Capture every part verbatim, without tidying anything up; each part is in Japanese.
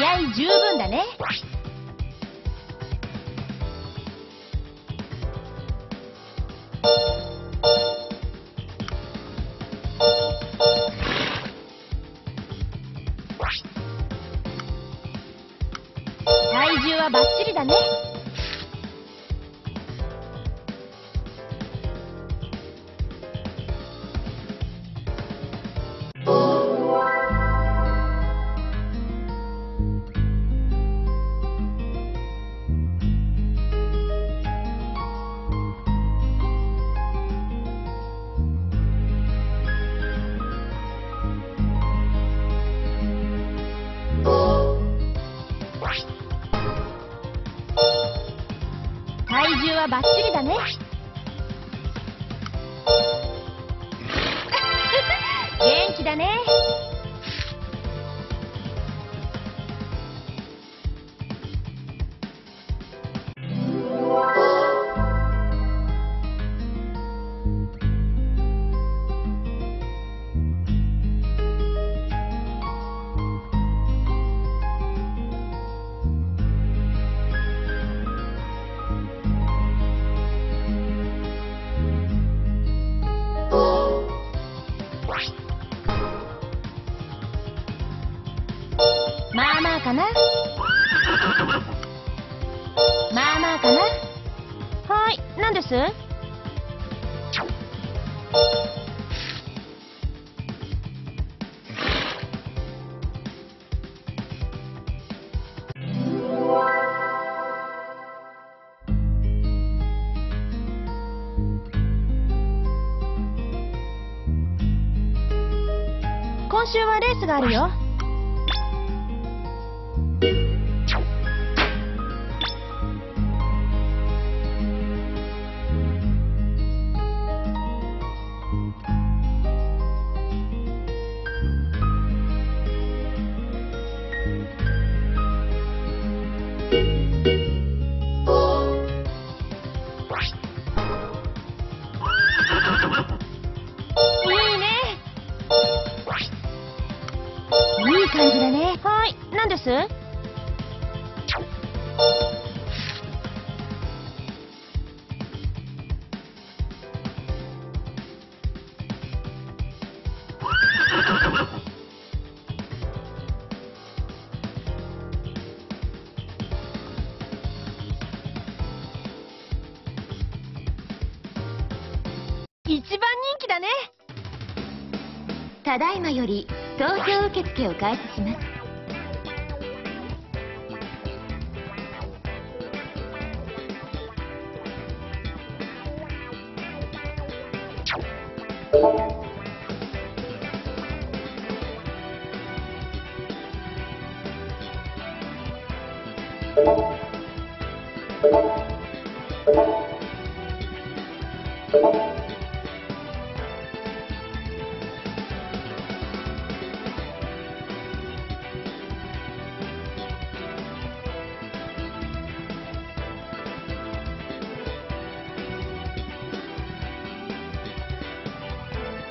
気合い十分だね。体重はバッチリだね。体重はバッチリだね。元気だね。まあまあかな。まあまあかな。はい、何です？今週はレースがあるよ。いい感じだね。はい、何です？一番人気だね。ただいまより投票受付を開始します。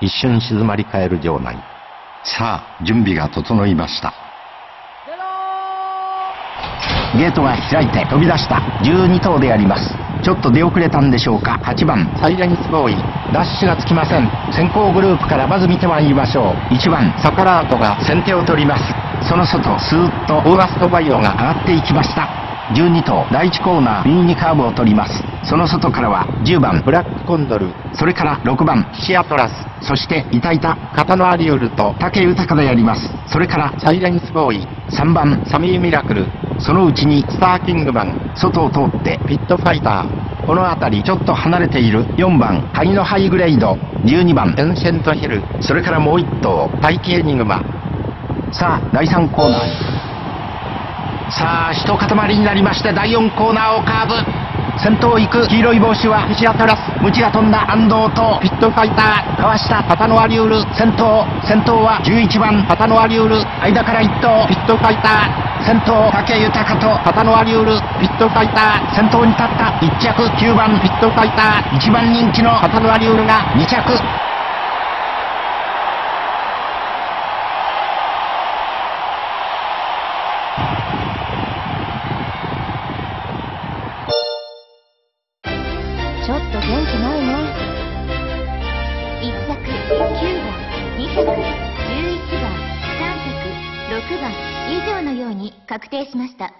一瞬静まり返る場内。さあ準備が整いました。ゲートが開いて飛び出したじゅうに頭であります。ちょっと出遅れたんでしょうか。はちばんサイレンスボーイ、ダッシュがつきません。先行グループからまず見てまいりましょう。いちばんサカラートが先手を取ります。その外スーッとオーガストバイオが上がっていきました。じゅうに頭だいいちコーナー ビーツー カーブを取ります。その外からはじゅうばんブラックコンドル、それからろくばんシアトラス、そしていたいた片野アリウルと武豊でやります。それからサイレンスボーイ、さんばんサミーミラクル、そのうちにスターキングマン、外を通ってピットファイター、この辺りちょっと離れているよんばんハイのハイグレード、じゅうにばんエンシェントヒル、それからもういっ頭パイキエニグマ。さあだいさんコーナー、さあ一塊になりましてだいよんコーナーをカーブ、先頭行く黄色い帽子はシアトラス、ムチが飛んだ安藤とピットファイター、かわしたパタノアリュール先頭、先頭はじゅういちばんパタノアリュール、間からいっ頭ピットファイター、先頭武豊とパタノアリュールピットファイター、先頭に立ったいっ着きゅうばんピットファイター、いちばん人気のパタノアリュールがに着。ちょっと元気ないね。いっ着きゅうばん、に着じゅういちばん、さん着ろくばん以上のように確定しました。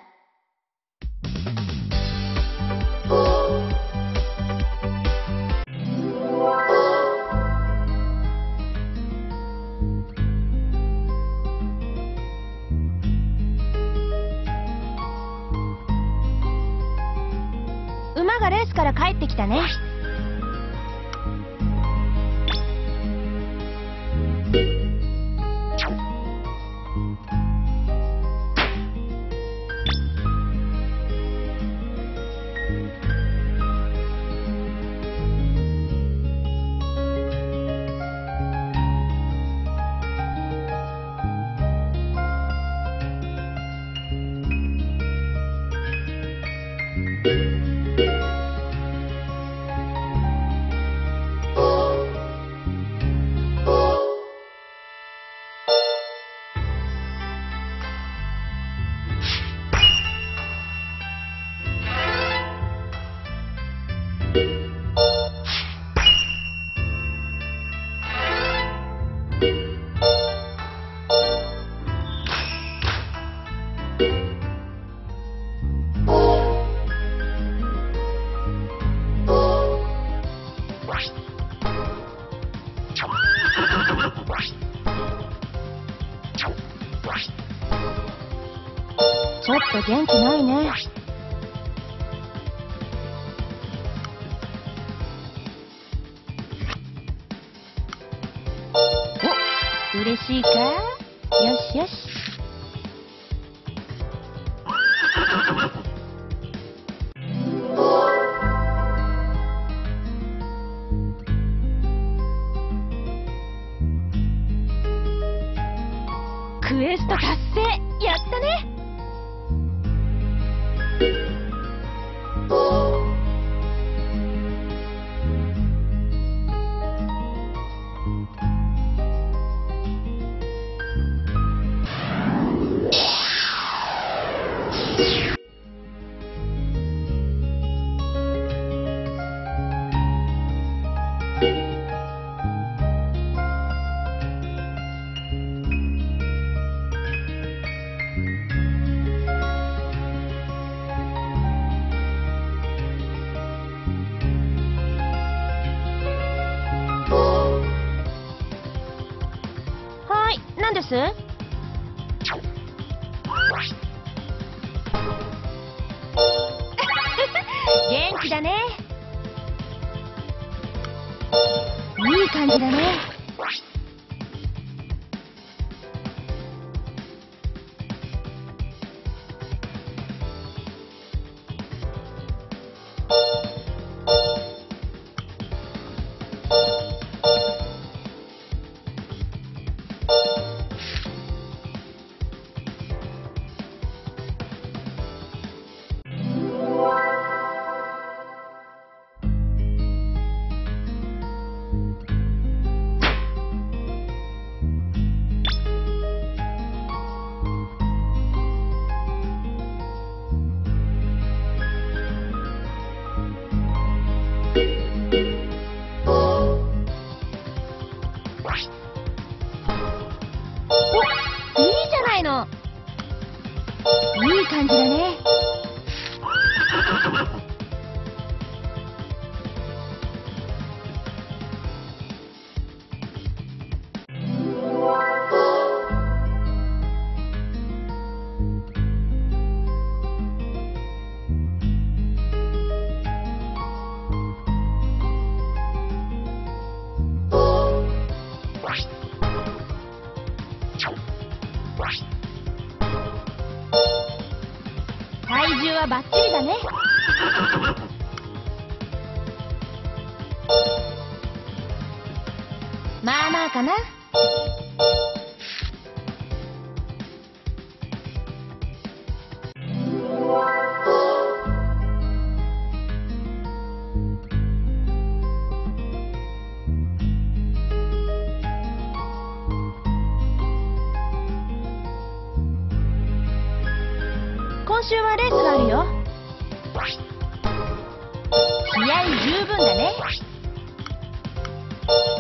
馬がレースから帰ってきたね。ちょっと元気ないね。お、嬉しいか？よしよし。クエスト達成、やったね。何です？元気だね。いい感じだね。いい感じだね。はバッチリだね。まあまあかな。今週はレースがあるよ。気合十分だね。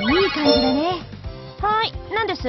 いい感じだね。はい、何です？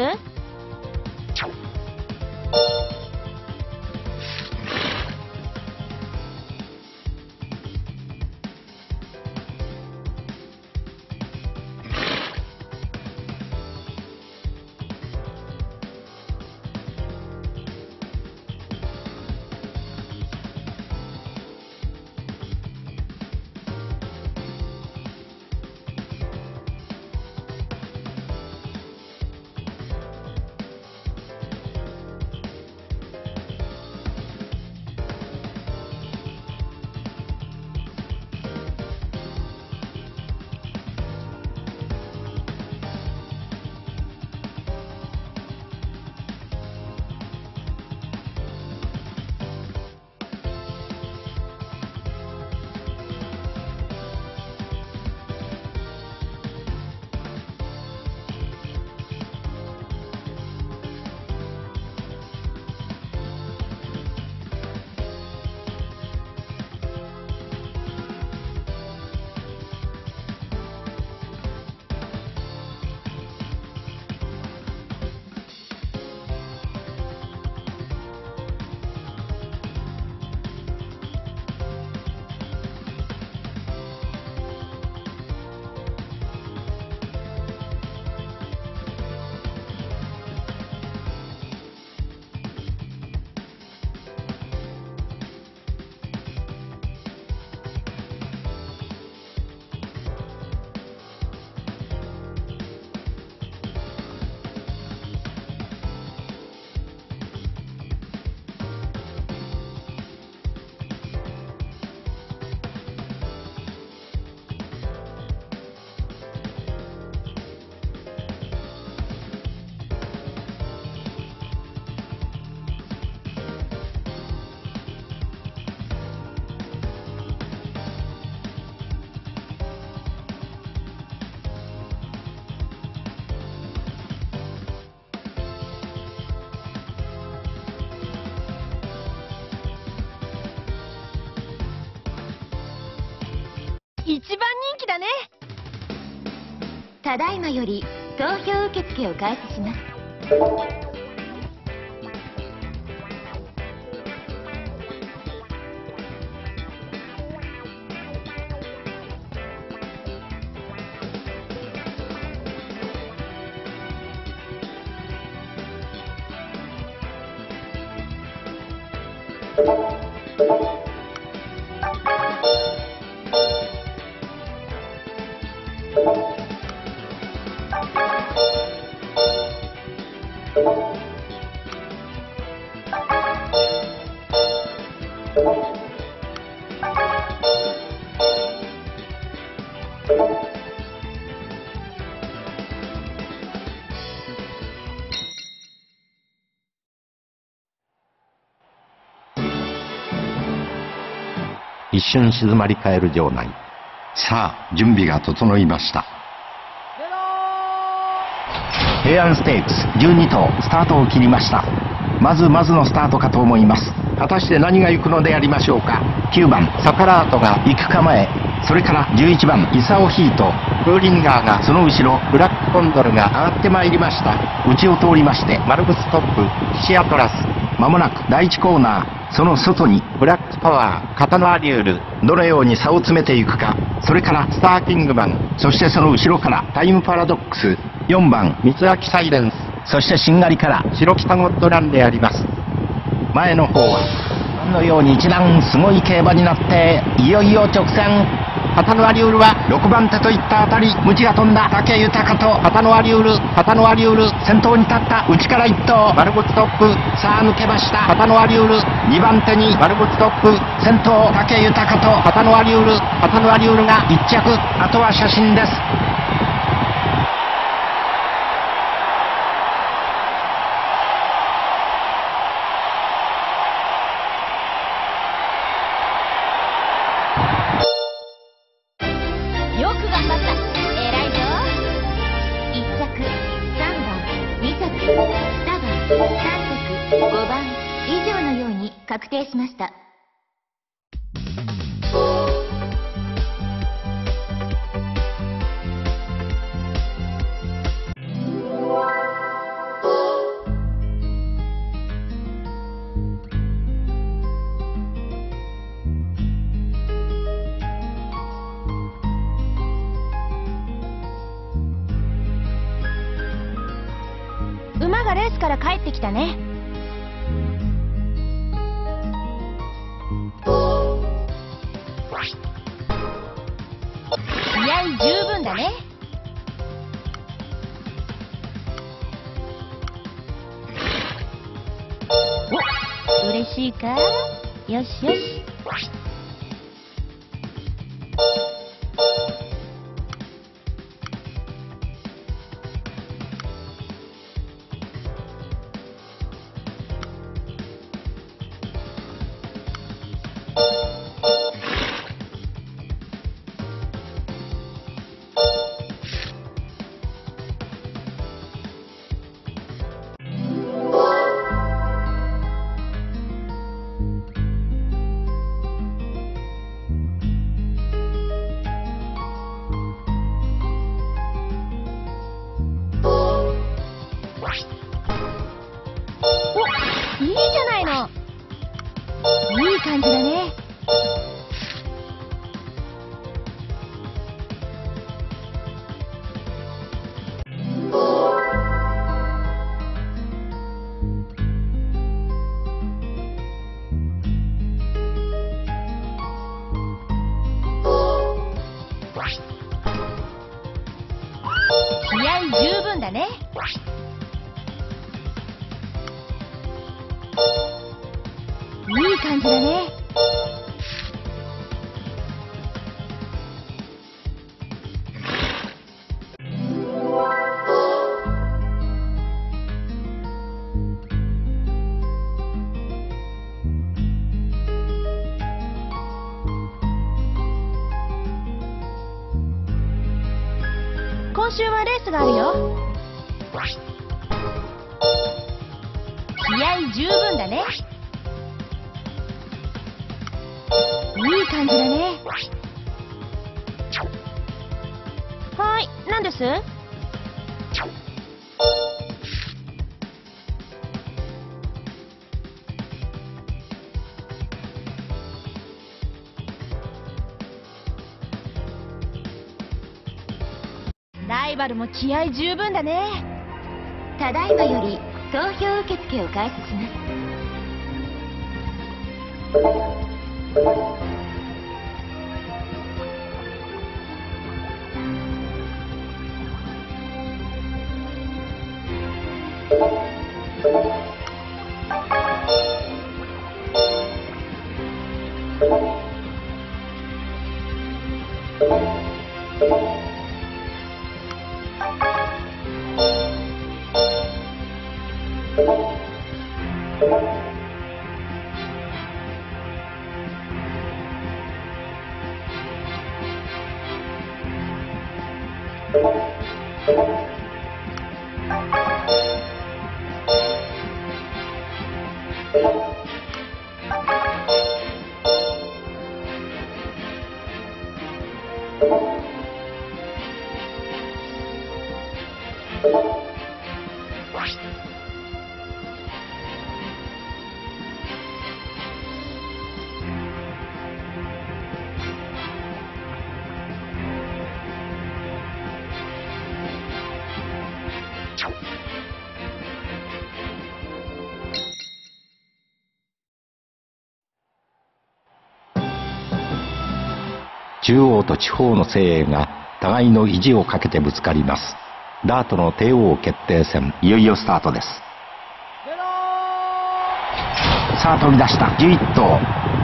一番人気だね。ただいまより投票受付を開始します。一瞬静まり返る場内。さあ準備が整いました。平安ステークスじゅうに頭スタートを切りました。まずまずのスタートかと思います。果たして何が行くのでありましょうか。きゅうばんサカラートが行く構え、それからじゅういちばんイサオヒート、プーリンガーがその後ろ、ブラックコンドルが上がってまいりました。内を通りましてマルブストップ、シアトラス、まもなく第いちコーナー、その外にブラックパワー、カタノアリュール、どのように差を詰めていくか、それからスターキングマン、そしてその後ろからタイムパラドックス、よんばん三秋サイレンス、そしてしんがりから白北ゴッドランであります。前の方はご覧のように一段すごい競馬になって、いよいよ直線。旗のアリウルはろくばん手といったあたり、ムチが飛んだ武豊と旗のアリウル、旗のアリウル先頭に立った、内からいっとう丸ごとトップ、さあ抜けました旗のアリウル、にばんてに丸ごとトップ先頭武豊と旗のアリウル、旗のアリウルがいっちゃく、あとは写真です。ごばん以上のように確定しました。馬がレースから帰ってきたね。気合い十分だね。お、嬉しいか？よしよし。いい感じだね。気合い十分だね。いい感じだね。今週はレースがあるよ。気合い十分だね。いい感じだね。はーい、何です？ライバルも気合い十分だね。ただいまより投票受付を開始します。中央と地方の精鋭が互いの意地をかけてぶつかります。ダートの帝王決定戦、いよいよスタートです。さあ飛び出したじゅういち頭、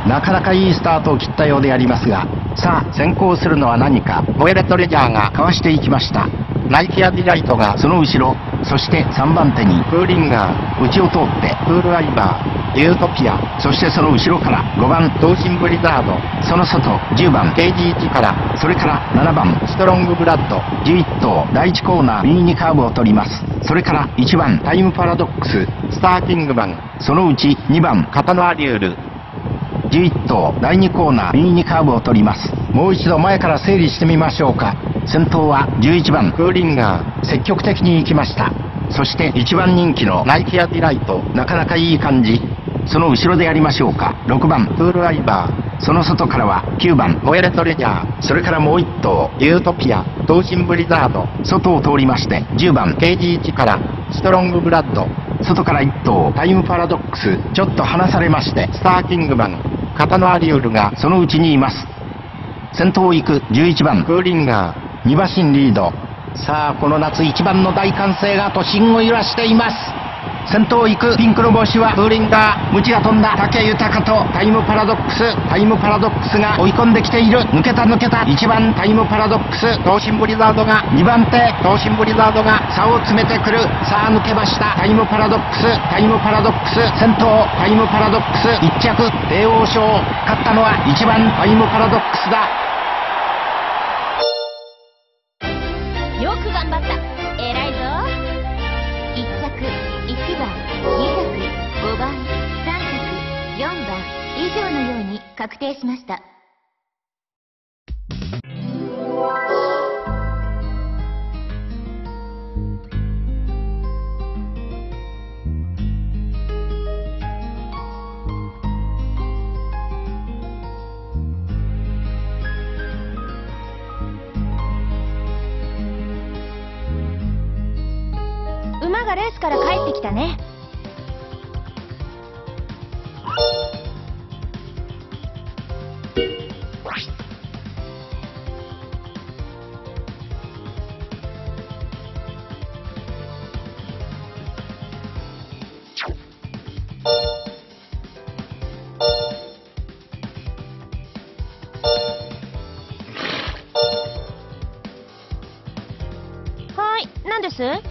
なかなかいいスタートを切ったようでありますが、さあ先行するのは何か。ボエレットレジャーがかわしていきました。ナイキアディライトがその後ろ、そしてさんばんてにクーリンガー、内を通ってクールアイバー、ユートピア、そしてその後ろからごばん東進ブリザード、その外じゅうばん ケージーティー から、それからななばんストロングブラッド。じゅういち頭だいいちコーナー右にカーブを取ります。それからいちばんタイムパラドックス、スターキングマン、そのうちにばんカタノアリュール。じゅういち頭だいにコーナー右にカーブを取ります。もう一度前から整理してみましょうか。先頭はじゅういちばんクーリンガー、積極的に行きました。そしていちばん人気のナイキアディライト、なかなかいい感じ。その後ろでやりましょうか。ろくばんクールアイバー、その外からはきゅうばんボエレトレジャー、それからもういち頭ユートピア、東進ブリザード、外を通りましてじゅうばん ケージーワン からストロングブラッド、外からいち頭タイムパラドックス、ちょっと離されましてスターキングマン、カタノアリュールがそのうちにいます。先頭を行くじゅういちばんクーリンガー、にば進リード。さあこの夏一番の大歓声が都心を揺らしています。先頭を行くピンクの帽子はクーリンガー、ムチが飛んだ武豊とタイムパラドックス。タイムパラドックスが追い込んできている。抜けた抜けた、いちばんタイムパラドックス、東進ブリザードがにばんて、東進ブリザードが差を詰めてくる。さあ抜けました、タイムパラドックス。タイムパラドックス先頭、タイムパラドックスいっ着、帝王賞。勝ったのはいちばんタイムパラドックスだ。よく頑張った、偉いぞ。いっ着いちばん、に着ごばん、さん着よんばん以上のように確定しました。馬がレースから帰ってきたね。はい、何です？